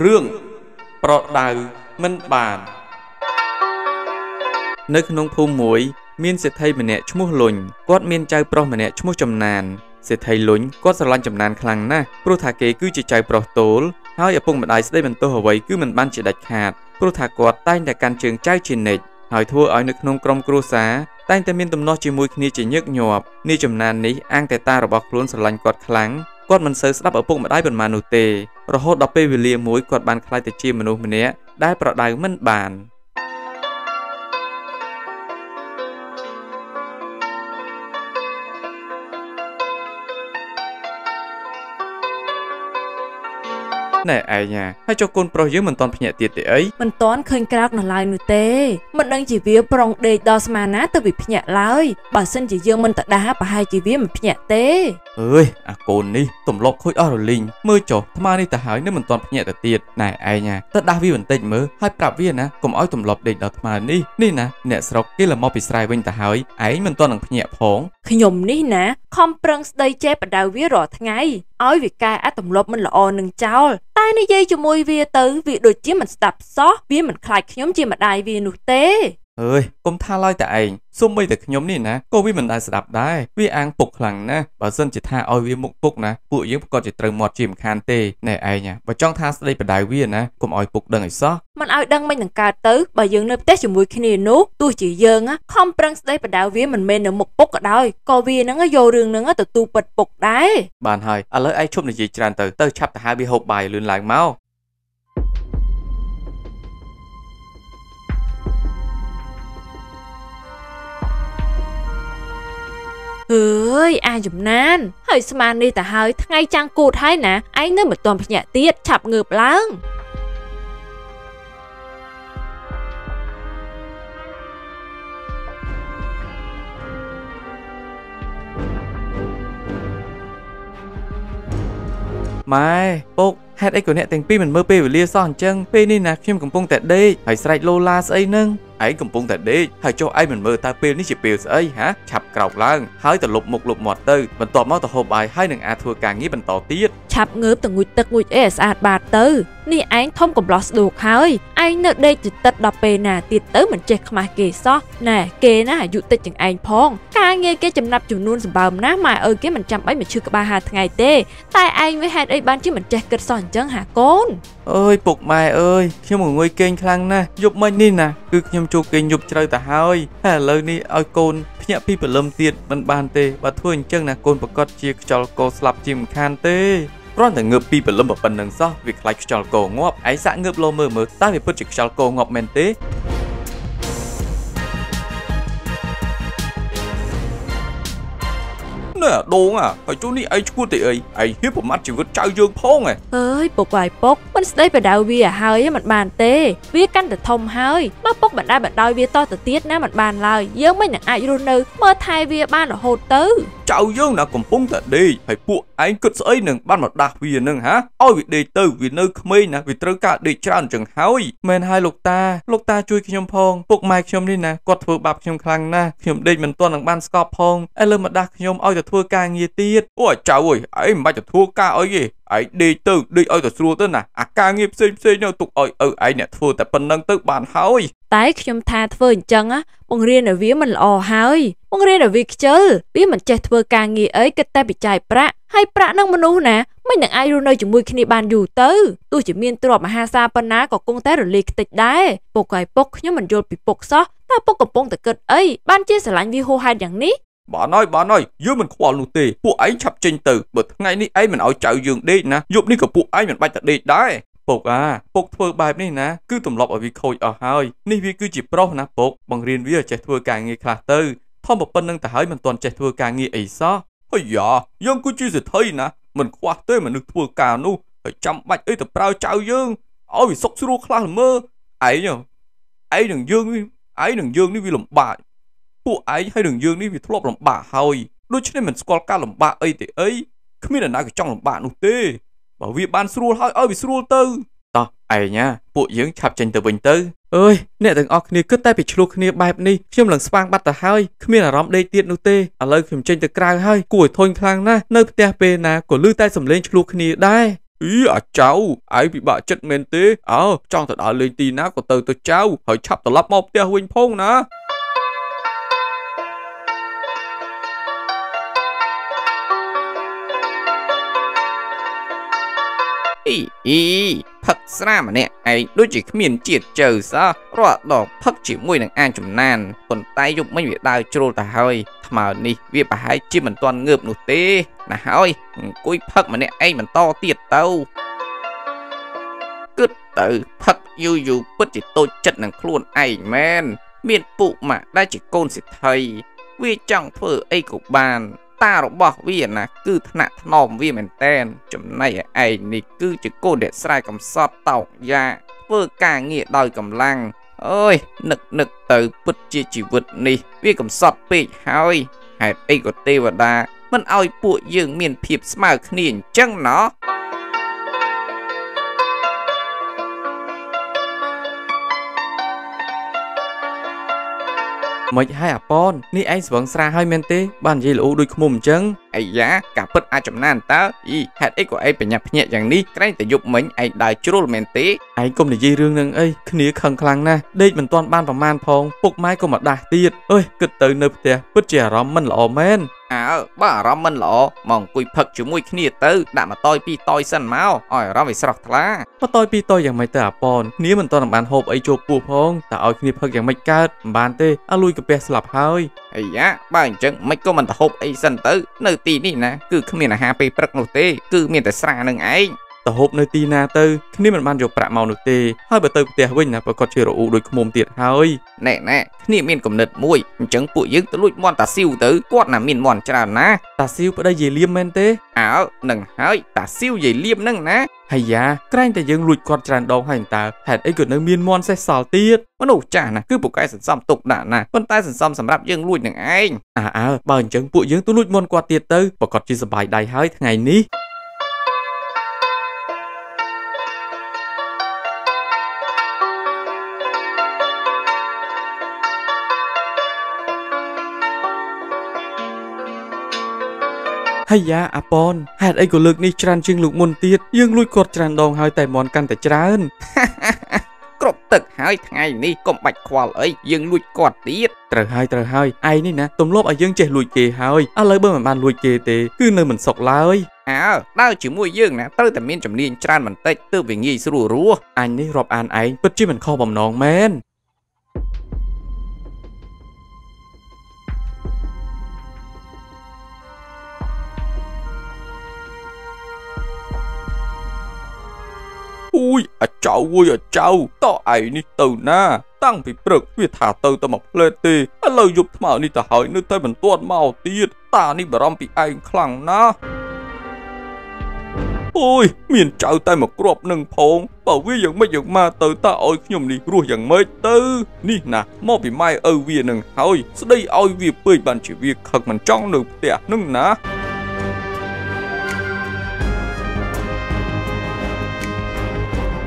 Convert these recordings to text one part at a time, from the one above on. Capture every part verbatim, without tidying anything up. Rương Prọt đào Minh bàn Nơi khung phùm mũi Miên sẽ thay mình nẹ chú mô lùn Quát miên chai pro mình nẹ chú mô chầm nàn Sẽ thay lùn Quát xa loan chầm nàn khăn na Pro thả kế cứ chỉ chai pro tố Hãy ở vùng mặt đáy sẽ đây mình tô hầu ấy cứ mình ban chỉ đạch hạt Pro thả quát tay đã càng trường chai chỉ nịch Hỏi thua ở nơi khung krong cru xá Tay tên miên tùm nó chỉ mùi khi chỉ nhức nhộp Ni chầm nàn ní Ang tài ta rồi bọc luôn xa loan quát kháng Quát mình sơ sắp ở vùng mặt đáy bần mà nụ tề Rồi hốt đọc bê vì lia mũi quạt bàn khai tới chi mà nụ mình nẹ Đáy prọt đào mình bàn Này ai nha, hãy cho con pro dưới mình toàn nhẹ tiệt để ấy Mình toàn khênh crack nó lại nụ tê Mình đang chỉ vía prong đề đo mà ná từ bị nhẹ lại Bà xin chỉ dương mình tạc đá bà hai chỉ vía mình nhẹ tê Ơi, à con đi, tổng lọc khôi đó rồi linh Mơ chó, thầm ai đi ta hỏi nếu mình toàn nhẹ tạc tiệt Này ai nha, tạc đá vi bình tĩnh mơ Hai prạp viên á, cùng ôi tổng lọc đề đo thầm ai đi Nhi nà, nẹ sọc kia là mò bị sài bình ta hỏi Ấy mình toàn nhẹ phóng Khi nhồm ní nà, không prong stay chép bà đào vía rõ tháng ngày Ôi vì ca á tổng lọc mình là ồ nâng cháu Tại nơi dây cho môi vía tử vì đôi chí mình đập xót Vía mình khai nhóm chi mà đài vía nụ tế Ơi, công tha loi tại ảnh Xung bây được nhóm này nè, cô vía mình đài sẽ đập đài Vía ăn phục lặng nè, bà dân chỉ tha ôi vía mục phục nè Phụ yếu còn chỉ trần mọt chìm khán tê Này ai nha, bà trong tha sẽ đây bà đài vía nè Cùng ôi phục đừng ảnh xót Mình ôi đăng mấy thằng ca tử, bà dân nơi tết cho mùi khi nè nốt Tôi chỉ dân á, không prăng sẽ đây bà đào vía mình mê nửa mục phục ở đôi Cô vía nó vô rừng nó tự tu bật phục đáy Bạn hỏi, à lấy ai chụp này gì tràn tử Tớ chắp hai bia hộp bài lươn lạng máu Ơi, ai dùm nan Hỡi xe màn đi ta hơi, ngay chàng cụt hay nè Anh nơi mà toàn phải nhẹ tiết, chạp ngợp lắm Mai, bốc Hẹt ấy của nhẹ tình pin mình mơ pê với lia son chân Pê nên là khi mình cũng bông tẹt đi Hãy sạch lô la xây nâng Hãy cũng bông tẹt đi Hãy cho ai mình mơ ta pê ní chỉ pê xây hả Chạp cọc lăng Hãy tờ lục một lục mọt tư Mình tỏ máu tờ hộp bài hai nâng à thua càng nghĩ mình tỏ tiết Chạp ngớp tờ ngụy tật ngụy ế sát bà tư Nhi anh thông cũng lọt được hơi Anh nợ đây chỉ tật đọc pê nà tiết tớ mình chết không ai kê so Nè kê nó hả dụ tật chẳng anh phong Cả nghe kê chầm nạp chủ nôn dùm bầm ná mà ơi kê mình chăm ấy mình chưa cả ba hạt ngày tê Tại anh với hẹt ấy ban chứ mình chết cất son Chẳng hả con Ơi bục mai ơi Khi mà ngồi kênh khăn nè Giúp mình đi nè Cứ nhầm chú kênh giúp trời ta hơi Hả lời đi ơi con Phía nhạc phí bởi lâm tiệt Mình bàn tê Và thua hình chân nè con Bà con chia cho cô slap chìm khăn tê Còn thằng ngợp phí bởi lâm bởi bần nâng xó Việc lại cho cô ngọp Ái xã ngợp lô mơ mơ Ta phải bất trực cho cô ngọp mên tê Nè đồ à, phải chỗ này ai chua tệ ấy Ai hiếp vào mắt chỉ vượt trao dương phong à Ơi, bốc vài bốc Mình sẽ đây bà đào bia hơi mặt bàn tê Vía canh thật thông hơi Mà bốc bạn đai bạn đòi bia to thật tiết ná mặt bàn lời Dương mấy nàng ai rô nư Mơ thai bia ban là hồ tứ Trao dương là còn bông thật đi Phải buộc anh cực sợi nâng ban mặt đạc bia nâng hả Ôi vì đề tư vì nơi khmê nè Vì trơ cả để tràn chẳng hơi Mên hai lục ta, lục ta chui khi nhầm phong Bốc mai khi nhầm đi nè, quạt vừa bạp khi nhầm khăn nè Khi nhầm đi mình toàn ban scop phong Ai lơ mặt đạc khi nhầm ôi thật thua ca nghe tiết Ôi cháu ơi, ấy mà chẳng thua ca ấy gì Ấy đi từ, đi ôi thật xua tới nè À ca nghiệp xinh xinh nhau tục ôi ơ ấy nè thua tại phần nâng tới bàn hỏi Tại khi chúng ta thua hình chân á Bọn riêng ở vía mình là ồ hỏi Bọn riêng ở việc chứ Vía mình chạy thua ca nghe ấy kết ta bị chạy bạc Hay bạc nâng mà nụ nè Mấy nàng ai rồi nơi chúng mùi khi này bàn dù tư Tôi chỉ miên trọp mà hà xa phần ná có công tế rồi liệt tịch đáy Bột gái bốc nhưng mình rột bị bốc xót Ta bốc còn bông thật kết ấy Ban chia sẻ lạnh video hai đằng ní Bà nói, bà nói, dưới mình khóa lù tì, phụ ấy chập trình từ, bởi ngay ní ấy mình áo chào dương đi nè, giúp ní của phụ ấy mình bạch thật đi đấy. Bột à, bột thơ bài này nè, cứ tùm lọc ở vị khôi ở hơi, ní vì cứ chỉ pro nè bột, bằng riêng vì ở trẻ thua càng nghe khá tư, thông một bên nâng ta hỏi mình toàn trẻ thua càng nghe ấy sao. Ôi dạ, dân cứ chưa gì thấy nè, mình khóa tới mình được thua càng nụ, phải chăm bạch ấy thật bao chào dương, ôi vì sốc xô khá là mơ, ấy nhờ, ấy đừng dương, ấy đừng dương ní vì làm bại. Phụ ấy hay đường dương đi vì thuốc lòng bà hồi Đôi chứ nên mình score ca lòng bà ấy thế ấy Không biết là nào cái trong lòng bà nụ tê Bảo vì ban sưu hỏi ơi vì sưu tư Tỏ, ấy nha, phụ dưỡng chạp chanh tờ bình tư Ơi, nè thằng ọc này cứ tay bị chụp này bài này Khi em lần spang bắt tờ hơi Không biết là rõm đây tiết nụ tê À lời khi em chanh tờ krai hơi Cùi thôn khlang na, nơi tê bê nà Của lưu tay xâm lên chụp này đai Ý à cháu, ai bị bà chất mên tế. À, trong thật ở lên tì ná của tờ tờ cháu, hỏi chắp tờ lắp mọc tìa huynh phong ná. Ý, ý, phật xa mà nè, ấy đôi chỉ miền triệt chờ xa. Rồi đó phật chỉ mùi nàng an chùm nàn, còn tay dụng mấy việc đào trô tà hơi. Mà nì, việc bà hãy chìm mình toàn ngợp nụ tê. Nà hỏi, cuối phật mà nè, ấy mình to tiệt tâu. Cứ tự phật dù dù bất chỉ tôi chất nàng khuôn ấy men. Miền phụ mà đã chỉ côn xịt thầy. Vì chẳng phở ấy của bàn. Ta rồi bỏ vì là cứ nạ nòm vì mình tên. Chấm này ấy này cứ chứ cô để sai cầm sọt tàu ra. Vơ cả nghĩa đòi cầm lăng. Ôi, nực nực từ bứt chia chỉ vượt này. Vì cầm sọt bị hỏi. Hẹp ấy của tê và đà. Mình ôi bụi dương miền phiệp mà khniền chân nó. Mấy hai à bọn, ní anh vẫn xa hơi men tê, bàn gì lũ đuôi khung mùm chân. Ây giá, cả bất ai chấm nàn ta. Ý, hạt ích của ấy phải nhập nhẹ chẳng ní. Cái này ta dục mình, anh đài chú rô men tê. Anh không để dây rương nâng ấy, cái ní khăn khăn nè. Đây mình toàn ban vào màn phong, phục mai không mà đài tiệt. Ơi, cực tới nơi tè, bất trẻ rõm mình lọ men. À, bà rõm mình lọ, mong cùi phật chú mùi cái ní tư, đã mà tôi pi tôi sân máu. Ôi, rõm về sọc lá. Mà tôi pi tôi chẳng mấy tờ à bọn, ní mình toàn bàn hộp ấy chô bù phong. Ta ôi cái ní phật chẳng mấy cát, bàn tê, à lui cái bè slap hơi. Ây giá, bà anh chân, mấy cô mình ta hộp ấy sân tư, nơi tì ní nè, cứ không miền là hà bê bật nụ tê, cứ miền tại xa nâng ấy. Tờ hộp nơi tì nà tư, khi mình ban dục bạc màu nụ tê, hơi bởi tư tìa huynh là bởi có chơi rủ đôi mồm tiệt hơi. Nè nè, khi mình cũng nợt mùi, chẳng bụi dứt tới lụt mòn tà siêu tứ, quát là mình mòn chả ná. Tà siêu bởi đây dì liêm men tê. Áo, nâng hơi, tà siêu dì liêm nâng ná. Hay da, cái anh ta dừng lùi con tràn đầu hành ta, hẹn ấy cứ nơi miên mòn sẽ xào tiết. Vẫn đủ chả nè, cứ bộ cái sản xăm tục đạn nè, con tay sản xăm xăm rạp dừng lùi nâng anh. À à, bởi chẳng bụi dứt tới lụt mòn qua tiệt tư, bởi có chơi bài đầy hơi ngày ní. Hay da, à bọn, hạt ấy của lực này tràn chừng lục môn tiết, nhưng lui cột tràn đồng hơi tài món căn tài tràn. Cột tực hơi ngày này cũng bạch khoa lợi, nhưng lui cột tiết. Trời hơi, trời hơi, ai này nè, tùm lốp ở dương trẻ lùi kề hơi, à lời bơ mà bàn lùi kề tê, cứ nơi mình sọc lời. À, đau chỉ mùi dương nè, tới tầm miên trầm niên tràn mình tách, tư về nghi sưu rùa. Anh này rộp an anh, bất chứ mình kho bầm nón men. Ui, à cháu ơi à cháu, tao ấy ní tao na, tăng bị bực vì thả tao tao mọc lê tê, à lời dục thảo ní tao hỏi nơi tay mình tuôn màu tiết, ta ní bà rong bị anh khẳng na. Ôi, miền cháu tay mà cọp nâng phong, bảo vi dường mấy dường ma tao ta ôi nhầm ní ruồi dường mấy tư. Ní nà, mò bị mai ơ vi nâng hỏi, sau đây ôi vi bơi bàn chỉ việc khẩn mình trong nực tẻ nâng ná.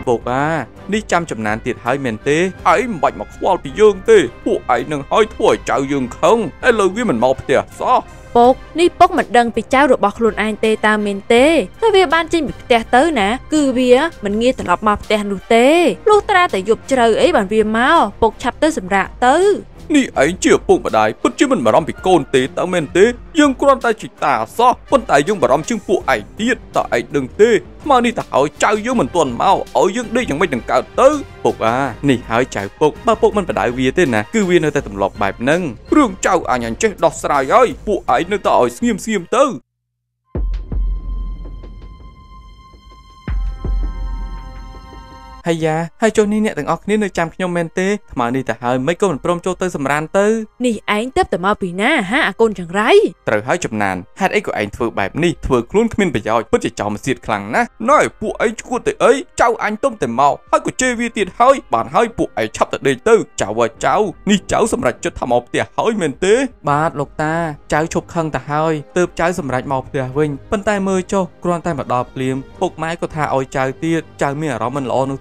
Bộ ba, đi chăm chậm nán tiệt hai mền tê, ấy bạch mà khoa bị dương tê, bộ ấy nâng hơi thổi cháu dương không, ấy lời với mình mọc tìa sao? Bốc, ní bốc mình đăng vì cháu rồi bọc luôn anh tê ta mền tê, thế vì ban chinh bị tê tới nè, cứ vì mình nghe thật lọc mọc tê hành tê, lúc ta tại dục trời ấy bàn vì máu, bốc chập tới sầm rạ tới. Ní ấy chìa bụng vào đài, bất chứ mình mà rong bị côn tê ta mền tê, dương con ta chỉ tà sao, con ta dương mà rong chưng bộ ấy tiết, ta ấy đừng tê. Mà ní ta hỏi cháu dương mình tuần mau, ở dương đi chẳng mấy đừng cao tứ. Bục à, ní hỏi cháu bục, ba bục mình phải đại viên thế nè, cứ viên nơi ta tầm lọc bài nâng. Rương cháu à nhận chết đọt xài ơi, bộ ấy nơi ta hỏi nghiêm nghiêm tư. Hay da, hay cho nên nhẹ thằng ốc nên nơi chăm cái nhóm men tê, mà đi ta hơi mấy cô mình prom cho tới sầm ran tư. Nì anh tiếp từ mau bị na ha, à con chẳng rái. Từ hơi chụp nàn, hát ấy của anh thưa bẹp nì, thưa luôn không nên bây giờ, bất chỉ chồng mà diệt khẳng ná. Nói bộ ấy của tệ ấy, cháu anh tôm tệ màu, hơi của chơi vi tiền hơi, bản hơi bộ ấy chắp tại đây tư, cháu à cháu, nì cháu sầm rạch cho thầm màu tè hơi men tê. Ba lộc ta, cháu chụp khăn ta hơi, từ cháu sầm rạch màu tè vinh, bên tay mơ cho, con tay mà đọp liềm, bột mai có thà ôi cháu tiệt, cháu mi ở đó mình lo nữa.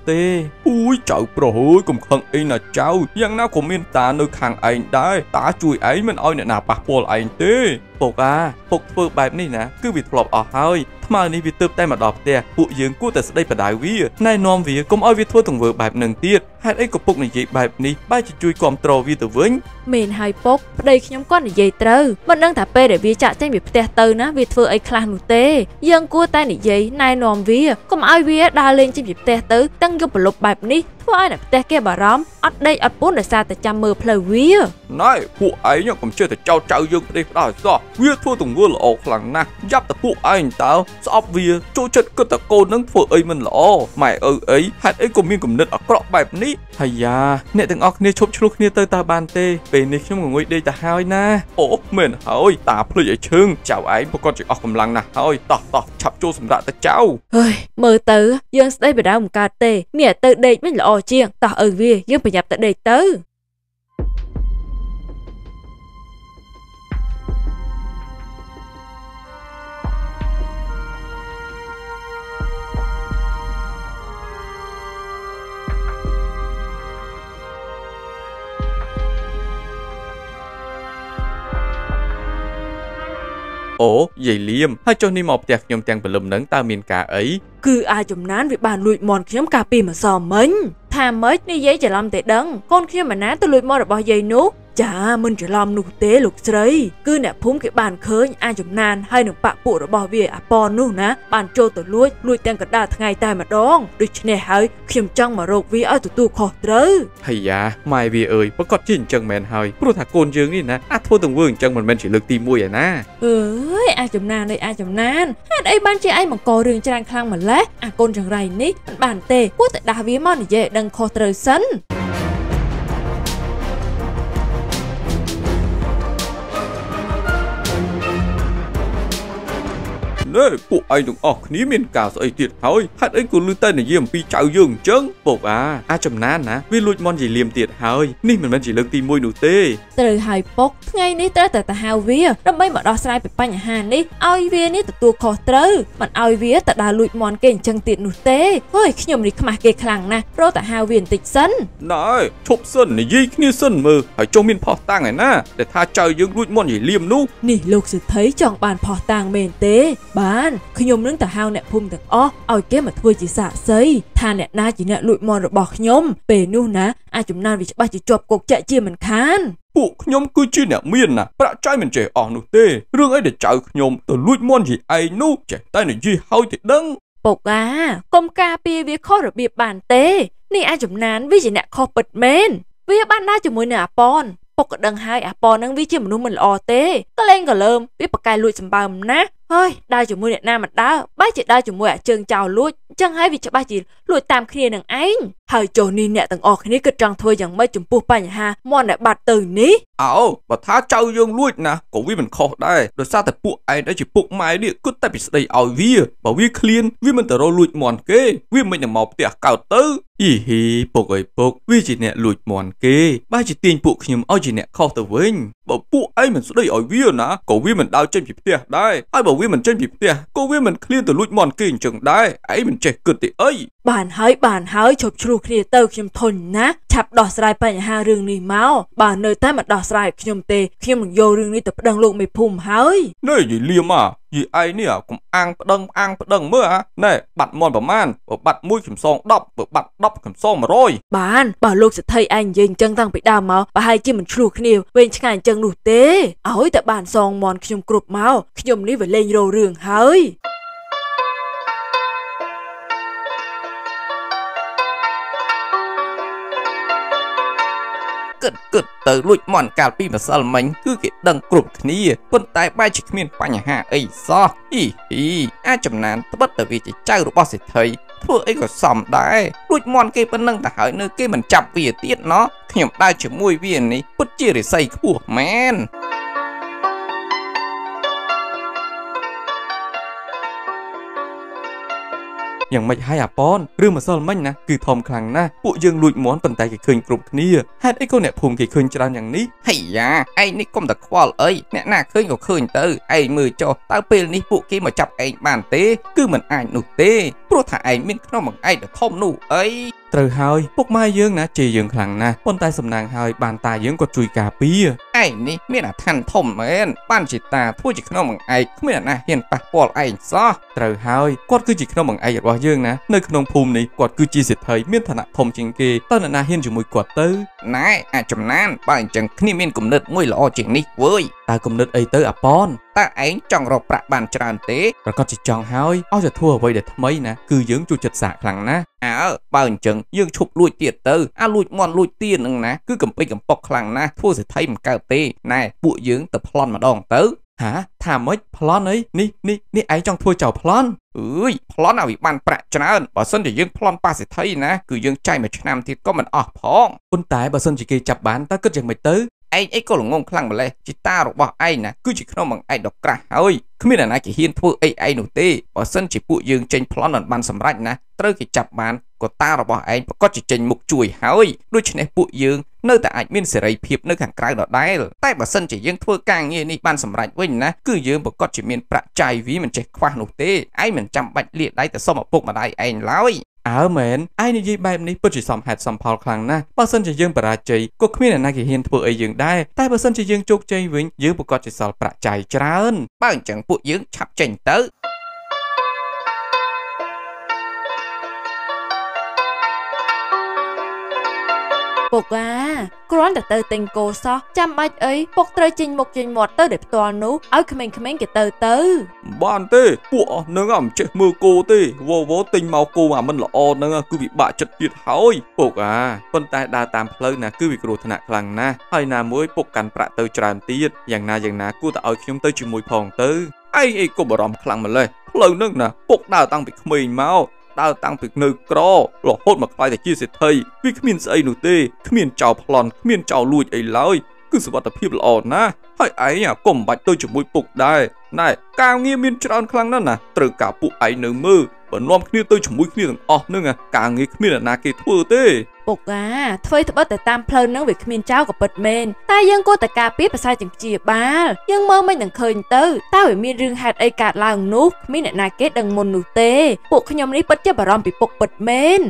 Úi cháu bà hối cũng khăn ấy là cháu. Giang nào cũng miên ta nơi khăn anh đây. Ta chui ấy mình ôi nè nà bạc bồ là anh tê. ปกอ่ะปกเปิดแบบนี้นะคือวิดปลอบออกเฮ้ยทำไมนี่วิดเติบได้มาดอกเตะผู้ยืนกู้แต่สได้ประดายวิ่งนายนอมวิ่งก็เอาวิดทั่วถึงเวอร์แบบหนึ่งทีให้ไอ้กบปกในใจแบบนี้บ้าจะจุยความตรอวิ่งตัววิ่งเมนไฮปกได้ขยำก้อนในใจเตอร์มันนั่งถับเป้เดี๋ยววิ่งจะแจ้งวิดเตะเตอร์นะวิดเพื่อไอ้คลานหนุ่มเตะยืนกู้แต่ในใจนายนอมวิ่งก็เอาวิ่งดาเล่นจิ้มวิดเตะเตอร์ตั้งยุบหลบแบบนี้ว่าไอ้หนุ่มเตะแกบารอมอัดได้อัดปุ้นแต่ซาแต่จำมือเพลวิ่งนายผู้ไอ้ยังผมเชื่อแต่เจ้าเจ้ายังได้ได้ซะวิ่งทั่วถึงเวอร์ออกหลังนะยับแต่ผู้ไอ้เต๋อสอบวิ่งโจชดก็ตะโกนนั่งฝืนไอ้มันหล่อหมายเออไอ้หัดไอ้กลุ่มมีกลุ่มนึกออกกรอบแบบนี้ไฮยาเนี่ยตั้งออกเนี่ยชกชลุกเนี่ยเตยตาบานเตเป็นเนี่ยช่วงงวยเดย์ตาหายนะโอ้เหม็นเฮ้ยตาเพลย์เชิงเจ้าไอ้พวกคนจะออกกำลังนะเฮ้ยต่อต่อฉับโจสมดัติเจ้าเฮ้ยมือเต๋อยังได้ไปดาวมกาเตเมียเตยเดย์ไม่หล่อเจียงต่อเออวิ่งยังไปหยับเตยเดย์เต๋อโอ้ยายเลียมให้เจ้านี่หมอบแตกยมแตงเปลือมนังตาเมียนกาเอ้ยคืออาจมนั้นวิบานลุยมอนขยมกาปีมาซอมมิงทำมิงนี่ยายจะลำแต่ดังก้นขยมมาน้าตัวลุยมอนแบบยายนุ๊กจ้ามันจะลำนุ๊กเตะลุกใจคือเนี่ยพุ่มกับบานเคยอาจมนั้นให้หนุ่มปะปูแบบเวียอปอนนู่นนะบานโจตัวลุยลุยแตงกระดาษไงตายมาดองดิฉันเนี่ยเฮ้ยขยมจังมาโรควีเอาตัวตัวคอเตอร์เฮียไม่วีเอ้ยประกอบจริงจังแมนเฮ้ยผู้ถักโกนยังนี่นะอาทั่วตรงเวงจังมันแมนฉีดเลือดตีมวยอ่ะนะเอ้ยอาจมนั้นเลยอาจมนั้นฮัดไอ้บ้านเจ้าไอ้มังกรเรืองจางคลังเหมือนและอาโกนจังไรนี่บ้านเตะกู้แต่ดาวีมอนเย่ดังคอเตอร์ซันเน่พวกไอ้ต้องออกนี้เมียนกาสไอติดเฮ้ยฮัดไอ้กูลื้อเต้นในเยี่ยมปีเจ้าเยื่องเจิ้งปกอ่ะอาจำนานนะวิลุยมอนจีเลียมติดเฮ้ยนี่มันมันจีเลิกตีมวยหนูเต้เตยหายปกไงนี่เตยแต่แต่ฮาวเวียเราไม่มาดอสไลไปปั้นอย่างฮานี่เอาเวียนี่แต่ตัวคอเตยมันเอาเวียแต่ดาลุยมอนเก่งจังติดหนูเต้เฮ้ยขยมนี่ขมาเกะคลังนะเพราะแต่ฮาวเวียนติดซันนายชกซันในยี่นี่ซันมือไอ้โจมินพอตังไงนะแต่ถ้าเจ้าเยื่องลุยมอนจีเลียมนู้นี่ลูกสุดท้ายจองบานพอตังเมนเต้บ้านขยมเรื่องแต่ฮาวเนี่ยพุ่มแต่อ้อเอาเกมมาทัวจีสะเซยทานเนี่ยนาจีเนี่ยลุยมอนหรือบอกขยมเปนู่นนะอาจุมนานวิชบ้าจีจบกกจะเจียมันคานពួកខ្ញុំគឺជាអ្នកមានណាប្រាក់ចាយមិនចេះអស់នោះទេរឿងអីដែលចៅខ្ញុំទៅលួចមន់យីឯងនោះចេះតែនិយាយហើយទៅដឹងปกอ่ะกรมការពារវាខុសរបៀបបានទេនេះអាចចំណានវាជាអ្នកខុសពិតមែនវាបានណាជាមួយនឹងអាប៉នปกដឹងហើយអាប៉ននឹងវាជាមនុស្សមិនល្អទេក៏លែងក៏លើមវាប្រកែកលួចសម្បើមណាហើយដើរជាមួយអ្នកណាមិនដើរបែរជាដើរជាមួយអាជើងចៅលួចចឹងហើយវាច្បាស់ជាលួចតាមគ្នានឹងឯងហើយចុះនេះអ្នកទាំងអស់គ្នាគិតចង់ធ្វើយ៉ាងម៉េចចំពោះបញ្ហាមន់ដែលបាត់ទៅនេះអោបើថាចៅយើងលួចណាក៏វាមិនខុសដែរដោយសារតែពួកឯងដែលជាពួកម៉ែនេះគិតតែពីស្ដីឲ្យវាបើវាឃ្លានវាមិនទៅរកលួចមន់គេវាមិននឹងមកផ្ទះកើតទៅអ៊ីហ៊ីពុកអីពុកវាជាអ្នកលួចមន់គេបើជាទាញពួកខ្ញុំឲ្យជាអ្នកខុសទៅវិញបើពួកឯងមិនស្ដីឲ្យវាណាក៏វាមិនដើរចេញពីផ្ទះដែរហើយបើវាមិនចេញពីផ្ទះក៏វាមិនឃ្លានទៅលួចមន់គេអញ្ចឹងដែរឯងមិនចេះគិតទេអីបានហើយបានហើយជប់ជ្រុះគ្នាទៅខ្ញុំធន់ណាឆាប់ដោះស្រាយបញ្ហារឿងនេះមកបើនៅតែមិនដោះស្រាយខ្ញុំទេខ្ញុំនឹងយករឿងនេះទៅប្តឹងលោកមេភូមិហើយនេះយីលៀមអាយីឯងនេះកុំអាំងប្តឹងអាំងប្តឹងមើលអាណែបាត់មន់ប្រមាណបើបាត់មួយខ្ញុំសងដប់បើបាត់ដប់ខ្ញុំសងមួយរយបានបើលោកសិទ្ធិឯងនិយាយអញ្ចឹងតាំងពីដើមមកប្រហែលជាមិនជ្រុះគ្នាវែងឆ្ងាយអញ្ចឹងនោះទេឲ្យតែបានសងមន់ខ្ញុំគ្រប់មកខ្ញុំនេះវាលែងរោរឿងហើយเกิดเกิดเตอลุยมอนการปีมาซัลมันคือเกิดดังกลุ่มนี้คนตายบ้าชิคเมียนปัญหาไอ้ซออีอีอาจำนานตบัดตะวีจะเจ้ารูปสิทธิ์ไทยพวกไอ้ก็สมได้ลุยมอนเกย์เป็นนั่งแต่หายเนื้อเกย์มันจับเวียตีเนาะขยมได้จะมวยเวียนนี้ปุ๊ดเจี๊ยดใส่ขวบแมนยังไม่ให้อาปอนเรื่องมาซ่อนมันนะคือทอมคลังนะปุยยังลุยม้อนปันไตกิเคยกรุบนี้ฮัดไอ้คนเนี่ยภูมิกิเคยจะทำอย่างนี้เฮียไอ้นี่ก้มตะควอลเอ้ยเนี่ยหน้าเคยก็เคยเตอไอ้มือโจตาเปลนี่ปุกี้มาจับไอ้บ้านเต้คือเหมือนไอ้หนุ่มเต้เพราะถ้าไอ้มิ้นเข้ามังไอ้เดือดทอมนู่เอ้ย ត្រូវហើយពុកម៉ែយើងណាជេរយើងខ្លាំងណាស់ប៉ុន្តែសំណាងហើយបានតាយើងគាត់ជួយការពារឯងនេះមានអាឋានធំមែនបានជាតាធ្វើជាក្នុងបង្អែកគ្មានអ្នកណាហ៊ានប៉ះពាល់ឯងសោះត្រូវហើយគាត់គឺជាក្នុងបង្អែករបស់យើងណានៅក្នុងភូមិនេះគាត់គឺជាសេដ្ឋីមានឋានៈធំជាងគេតើអ្នកណាហ៊ានជាមួយគាត់ទៅណែអាចចំណានបើអញ្ចឹងគ្នាមានគំនិតមួយល្អជាងនេះវើយតើគំនិតអីទៅអាប៉ុនតើឯងចង់រកប្រាក់បានច្រើនទេប្រកាសជាចង់ហើយឲ្យតែធ្វើអ្វីដែលថ្មីណាគឺយើងជួយចិត្តសាកខ្លាំងណាស់អើបើអញ្ចឹងយើងឈប់លួចទៀតទៅអាលួចមន់លួចទៀនហ្នឹងណាគឺកំពេចកំប៉ុកខ្លាំងណាស់ធ្វើសេដ្ឋីមិនកើតទេណែពួកយើងទៅប្លន់ម្ដងទៅហាថាម៉េចប្លន់អីនេះនេះនេះឯងចង់ធ្វើចោលប្លន់អើយប្លន់ឲ្យបានប្រាក់ច្រើនបើសិនជាយើងប្លន់ប៉ះសេដ្ឋីណាគឺយើងចាយមួយឆ្នាំទៀតក៏មិនអស់ផងប៉ុន្តែបើសិនជាគេចាប់បានតើគិតយ៉ាងម៉េចទៅឯងអីក៏ល្ងងខ្លាំងម្លេះជីតារបស់ឯងណាគឺជាក្នុងបង្អែកដ៏ក្រាស់ហើយគ្មានអ្នកណាគេហ៊ានធ្វើអីឯងនោះទេបើសិនជាពួកយើងចេញប្លន់មិនបានសម្រេចណាត្រូវគេចាប់បានក៏តារបស់ឯងប្រកាសជាចេញមុខជួយហើយដូច្នេះពួកយើងនៅតែអាចមានសេរីភាពនៅខាងក្រៅដដែលតែបើសិនជាយើងធ្វើការងារនេះបានសម្រេចវិញណាគឺយើងប្រកាសជាមានប្រាក់ចាយវាមិនចេះខ្វះនោះទេឯងមិនចាំបាច់លាដៃទៅសុំឪពុកម្ដាយឯងឡើយអើមែនឯនិយាយបែបនេះពិតជាសមហេតុសមផលខ្លាំងណាស់បើសិនជាយើងបរាជ័យក៏គ្មានអ្នកណាគេហ៊ានធ្វើអីយើងដែរតែបើសិនជាយើងជោគជ័យវិញយើងប្រកាសជាសល់ប្រាក់ចាយច្រើនបើអញ្ចឹងពួកយើងឆាប់ចេញទៅពុកអាគ្រាន់តែទៅទិញគោសោះចាំបាច់អីពុកត្រូវចេញមុខចេញមាត់ទៅដោយផ្ទាល់នោះឲ្យក្មេងៗគេទៅទៅបានទេពួកអស់នឹងអត់ចេះមើលគោទេវោវោទិញមកគោអាមិនល្អនឹងគឺពិបាកចិត្តទៀតហើយពុកអាប៉ុន្តែដើរតាមផ្លូវណាគឺវាគ្រោះថ្នាក់ខ្លាំងណាស់ហើយណាមួយពុកកាន់ប្រាក់ទៅច្រើនទៀតយ៉ាងណាយ៉ាងណាគួរតែឲ្យខ្ញុំទៅជាមួយផងទៅឯងអីក៏បារម្ភខ្លាំងម្ល៉េះផ្លូវនឹងណាពុកដើរតាំងពីក្មេងមកដើរតាំងពីនៅក្ររហូតមកខ្លាយតែជាសេដ្ឋីវាគ្មានស្អីនោះទេគ្មានចោលប្លន់គ្មានចោលលួចអីឡើយគឺសុវត្ថិភាពល្អណាស់ហើយឯងក៏មិនបាច់ទៅជាមួយពុកដែរណែការងារមានច្រើនខ្លាំងណាស់ណាត្រូវការពួកឯងនៅមើលបើនាំគ្នាទៅជាមួយគ្នាទាំងអស់នឹងការងារគ្មានអ្នកណាគេធ្វើទេពុកអាធ្វើត្បិតតែតាមផ្លូវនឹងវាគ្មានចោលក៏ពិតមែនតែយើងគួរតែការពារប្រសាទជាព្យាបាលយើងមើលមិននឹងឃើញទៅតើវាមានរឿងហេតុអីកើតឡើងនោះគ្មានអ្នកណាគេដឹងមុននោះទេពួកខ្ញុំនេះពិតជាបារម្ភពីពុកពិតមែន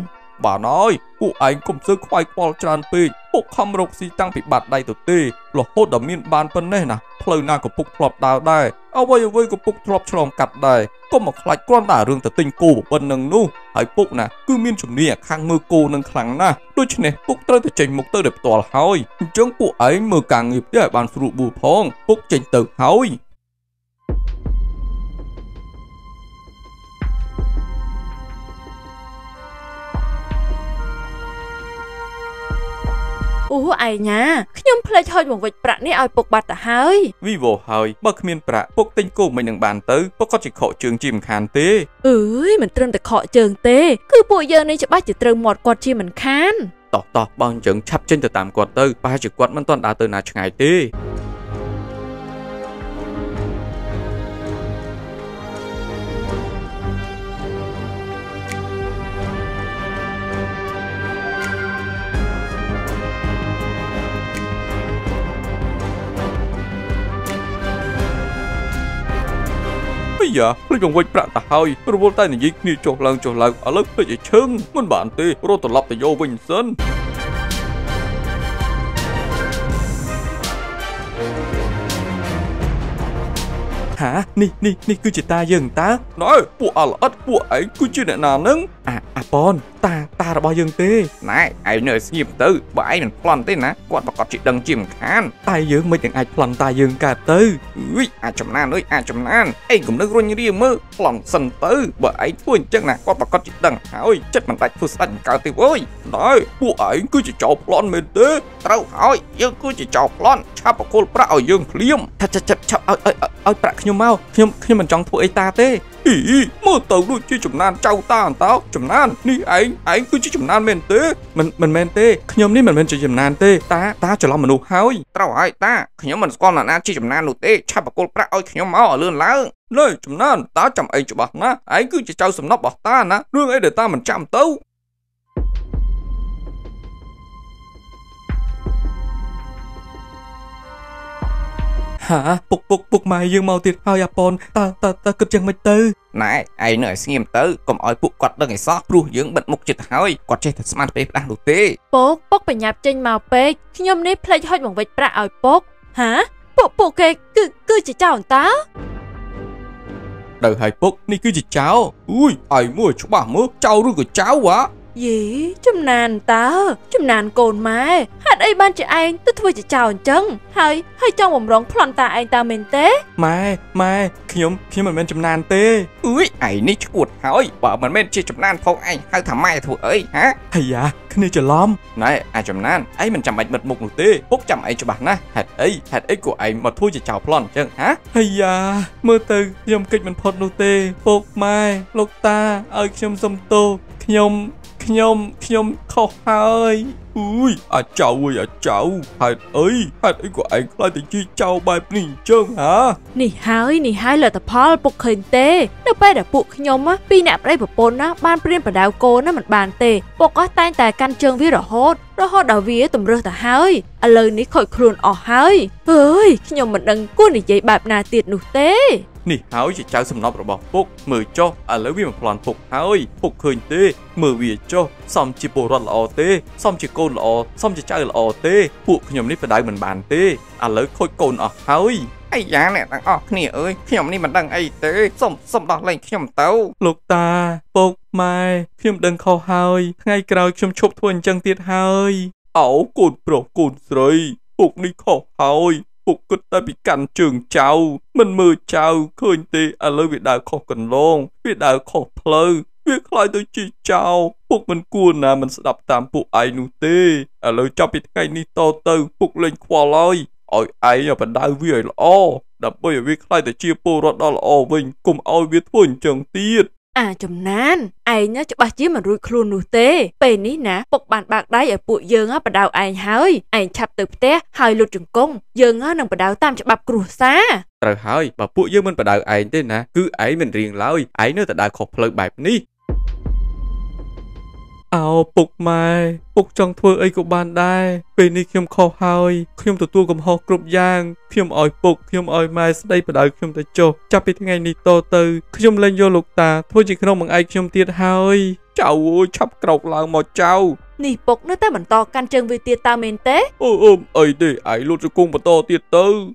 បានអើយពួកឯងកុំសើខ្វាយខ្វល់ច្រើនពេកពុកខំរកស៊ីតាំងពីបាត់ដៃទៅទេរហូតដល់មានបានប៉ុណ្ណេះណាផ្លូវណាក៏ពុកធ្លាប់ដើរដែរអ្វីអ្វីក៏ពុកធ្លាប់ឆ្លងកាត់ដែរកុំមកខ្លាចគ្រាន់តែរឿងទៅទិញគោប៉ុណ្ណឹងនោះហើយពុកណាគឺមានជំនាញខាងមើលគោនឹងខ្លាំងណាស់ដូច្នេះពុកត្រូវតែចេញមុខទៅដោយផ្ទាល់ហើយអញ្ចឹងពួកឯងមើលការងារផ្ទះឲ្យបានស្រួលបួលផងពុកចេញទៅហើយអូអីញ៉ាខ្ញុំភ្លេចហូចមកវិចប្រាក់នេះឲ្យពុកបាត់ទៅហើយវីវោហើយបើគ្មានប្រាក់ពុកទិញគោមិននឹងបានទៅពុកគាត់ជិះខកជើងជាមិនខានទេអឺយមិនត្រឹមតែខកជើងទេគឺពួកយើងនេះច្បាស់ជាត្រូវមាត់គាត់ជាមិនខានតោះតោះបងជើងឆាប់ចេញទៅតាមគាត់ទៅប្រហែលជាគាត់មិនទាន់ដើរទៅណាឆ្ងាយទេយ៉ាភ្លេចបង្វិចប្រាក់ទៅហើយរវល់តែនិយាយគ្នាចុះឡើងចុះឡើងឥឡូវភ្លេចឲ្យឈឹងមិនបានទេរត់ត្រឡប់ទៅយោវិញសិនហានេះនេះនេះគឺជាតាយើងតើណែពួកអល្អិតពួកឯងគឺជាអ្នកណានឹងអាអាប៉ុនតាតារបស់យើងទេណែឯងនៅស្ងៀមទៅបើឯងមិនប្លន់ទេណាគាត់ប្រកបជាដឹងជាមិនខានតែយើងមិនទាំងអាចប្លន់តាយើងកើតទៅអ៊ីអាចចំណានអើយអាចចំណានឯងគំនិតរុញរាមើប្លន់សិនទៅបើឯងធ្វើអញ្ចឹងណាគាត់ប្រកបជាដឹងហើយចិត្តមិនដាច់ធ្វើស្ដាច់មិនកើតទេអើយណែពួកឯងគឺជាចោលប្លន់មែនទេត្រូវហើយយើងគឺជាចោលប្លន់ឆាប់ប្រគល់ប្រាក់ឲ្យយើងភ្លាមថាឆាប់ឆាប់ឲ្យឲ្យប្រាក់ខ្ញុំមកខ្ញុំខ្ញុំមិនចង់ធ្វើអីតាទេអ៊ីមើលទៅដូចជាចំណានចៅតាអន្តោចំណាននេះឯងឯងគឺជាចំណានមែនទេមិនមិនមែនទេខ្ញុំនេះមិនមែនជាចំណានទេតាតាច្រឡំមនុស្សហើយត្រូវហើយតាខ្ញុំមិនស្គាល់អ្នកណាជាចំណាននោះទេឆាប់បកគលប្រាក់ឲ្យខ្ញុំមកឲ្យលឿនឡើងលើចំណានតាចាំអីច្បាស់ណាឯងគឺជាចៅសំណប់របស់តាណារឿងអីដែលតាមិនចាំទៅ Hả? Bục bục bục mày dương màu tiệt hai Apon, ta ta ta cực chẳng mệt tư. Này, ai nở xin nghiêm tứ, còn ỏi bục quạt là ngày xóa, rùa dưỡng bệnh mục chịt hỏi, quạt chơi thật smart bếp đang đủ tí. Bục bục phải nhạp trên màu bếp, khi nhầm nếp lấy hơi bằng vạch ra ỏi bục. Hả? Bục bục kê, cứ cứ chỉ chào táo. Đời hai bục, này cứ chỉ cháo. Ui, ai mua chú bà mơ, chào rùi của cháo quá. Dĩ, chùm nàn ta, chùm nàn cồn mà. Hạt ấy ban chị anh, tức vui chị chào anh chân. Hay, hay trong bổng rộng phỏng ta anh ta mình tế. Mà, mà, khiếm, khiếm mình bên chùm nàn tê. Úi, ảnh ní chú cuột hỏi, bỏ mình bên chị chùm nàn phong anh, hay thả mai thù ấy, hả? Hay dạ, cái này chờ lom. Này, ai chùm nàn, ấy mình chạm bạch mật mục nụ tê, bốc chạm ấy cho bạn á. Hạt ấy, hạt ấy của ảnh mà thôi chị chào phỏng chân, hả? Hay dạ, mơ từ, khiếm kịch mình phọt nụ tê, bốc mai, lộc ta, ơi khiếm dâm tô, khiếm... Nhôm, nhôm khó hai. Ui, à cháu ơi, à cháu. Hạt ấy, hạt ấy của anh lại tình chi cháu bài bình chân hả? Nì hai, nì hai là tập hóa bọc hình tê. Đâu bây đã bụng nhôm á, vì nạp đây bởi bốn á, ban bình bởi đào cô nó mặt bàn tê. Bọc á tan tài căn chân với rõ hốt. Rõ hốt đào vía tùm rơ tà hai. À lời ní khỏi khuôn ỏ hai. Ơi, nhôm mình đừng cuốn để dạy bạp nà tiệt nụ tê. Nì háo chị cháu xâm nọp rồi bỏ phục, mở cho, à lấy viên một loàn phục hái, phục khơi tê, mở về cho, xong chị bồ rọt lọ tê, xong chị côn lọ, xong chị cháu lọ tê, phục nhầm nít phải đáy mình bàn tê, à lấy khôi côn ở hái. Ây da nè, đằng ọt nè ơi, nhầm nít mà đằng ấy tê, xong xong đọt lên nhầm tao. Lục ta, phục mai, nhầm đằng khó hái, ngay cào nhầm chụp thuần chân tiết hái. Áo côn bro côn rồi, phục nít khó hái. Phục cất ta bị cản trường cháu. Mình mơ cháu khơi tê à lơ việc đào khó cần lôn. Việc đào khó plơ. Việc lại tôi chỉ cháu. Phục mình cuốn à mình sẽ đập tạm phục ai nụ tê. À lơ cháu bị ngay ni to tư. Phục lên khoa lôi. Ôi ai nhờ bà đào vì ấy là o. Đã bởi việc lại tôi chia bồ rọt đó là o vinh. Cùng ôi viết thuần chẳng tiết. À chùm nán, ai nhớ cho bà chí mà rùi khuôn nụ tê. Bên ní ná, bọc bàn bạc đáy ở bụi dương á bà đào anh hơi. Anh chạp từ tế, hơi lụt trường công. Dương á nâng bà đào tam cho bạp cửu xa. Rồi hơi, bà bụi dương mình bà đào anh tê ná. Cứ ấy mình riêng lôi, ấy nó ta đào khổ lợi bạp ní. Áo bục mai, bục trong thua ấy của bàn đai. Bên ní khiêm khó hơi, khiêm tụi tui gồm hò cụp giang. Khiêm ỏi bục, khiêm ỏi mai, sẽ đây bà đào khiêm ta cho. Chạp bị ngày ní to tư, khiêm lên vô lục ta, thôi chỉ không bằng ai khiêm tiết hơi. Cháu ơi, chắp cọc làng mọt cháu. Nì bục nó ta bẩn to can chân vì tiết ta mến tế. Ôi ôm, ấy để ấy luôn cho cung bà to tiết tư.